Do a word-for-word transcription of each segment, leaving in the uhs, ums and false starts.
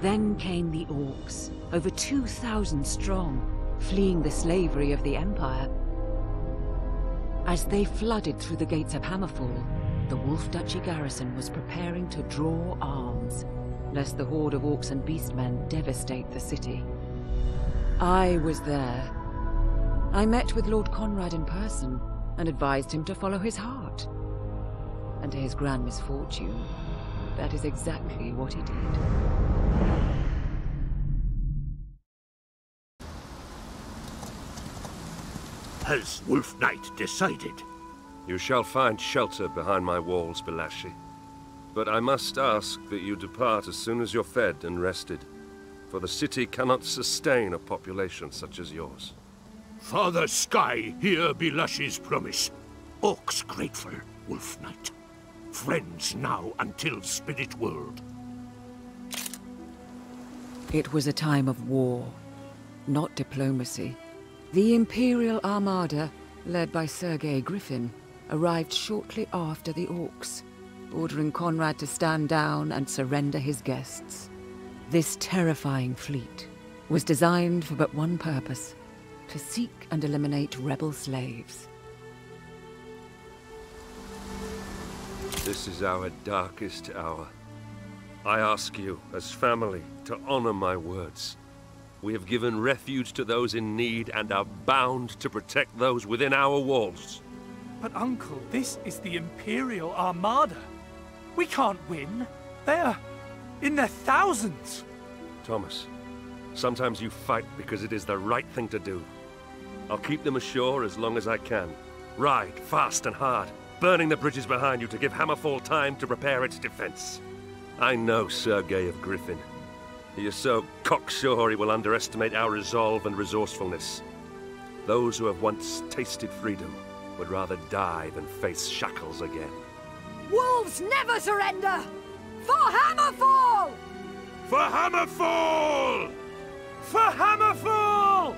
Then came the orcs, over two thousand strong, fleeing the slavery of the Empire. As they flooded through the gates of Hammerfall, the Wolf Duchy garrison was preparing to draw arms, lest the horde of orcs and beastmen devastate the city. I was there. I met with Lord Conrad in person, and advised him to follow his heart. And to his grand misfortune, that is exactly what he did. Has Wolf Knight decided? You shall find shelter behind my walls, Belashi. But I must ask that you depart as soon as you're fed and rested, for the city cannot sustain a population such as yours. Father Sky, hear Belashi's promise. Orcs grateful, Wolf Knight. Friends now until Spirit World. It was a time of war, not diplomacy. The Imperial Armada, led by Sergei Griffin, arrived shortly after the orcs, ordering Conrad to stand down and surrender his guests. This terrifying fleet was designed for but one purpose, to seek and eliminate rebel slaves. This is our darkest hour. I ask you, as family, to honor my words. We have given refuge to those in need and are bound to protect those within our walls. But Uncle, this is the Imperial Armada. We can't win. They're in their thousands. Thomas, sometimes you fight because it is the right thing to do. I'll keep them ashore as long as I can. Ride fast and hard, burning the bridges behind you to give Hammerfall time to prepare its defense. I know Sergei of Griffin. He is so cocksure he will underestimate our resolve and resourcefulness. Those who have once tasted freedom would rather die than face shackles again. Wolves never surrender! For Hammerfall! For Hammerfall! For Hammerfall!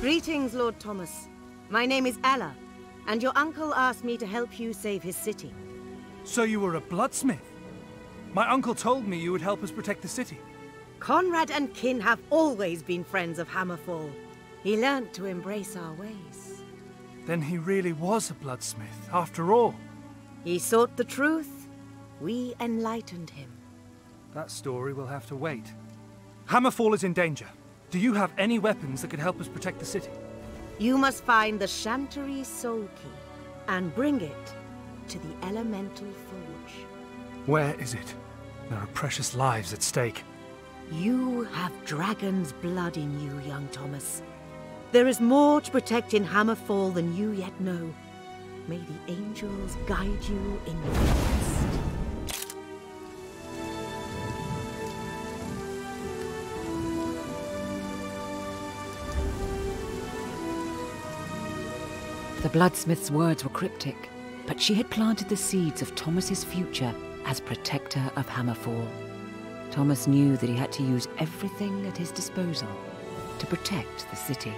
Greetings, Lord Thomas. My name is Alla, and your uncle asked me to help you save his city. So you were a bloodsmith? My uncle told me you would help us protect the city. Conrad and Kin have always been friends of Hammerfall. He learned to embrace our ways. Then he really was a bloodsmith, after all. He sought the truth. We enlightened him. That story will have to wait. Hammerfall is in danger. Do you have any weapons that could help us protect the city? You must find the Shantiri Soul Key and bring it to the Elemental Forge. Where is it? There are precious lives at stake. You have dragon's blood in you, young Thomas. There is more to protect in Hammerfall than you yet know. May the angels guide you in your quest. The Bloodsmith's words were cryptic, but she had planted the seeds of Thomas's future as protector of Hammerfall. Thomas knew that he had to use everything at his disposal to protect the city.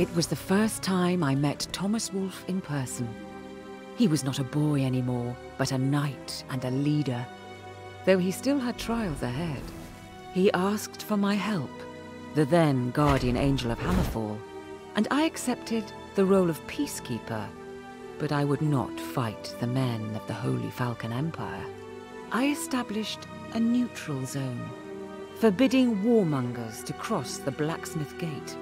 It was the first time I met Thomas Wolfe in person. He was not a boy anymore, but a knight and a leader. Though he still had trials ahead, he asked for my help, the then Guardian Angel of Hammerfall, and I accepted the role of peacekeeper, but I would not fight the men of the Holy Falcon Empire. I established a neutral zone, forbidding warmongers to cross the Blacksmith Gate.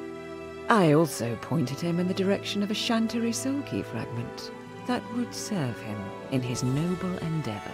I also pointed him in the direction of a Shantiri Soul Key fragment that would serve him in his noble endeavor.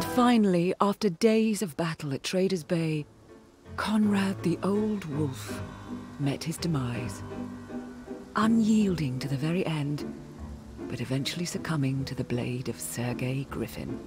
And finally, after days of battle at Trader's Bay, Conrad the Old Wolf met his demise, unyielding to the very end, but eventually succumbing to the blade of Sergei Griffin.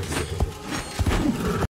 Thank you.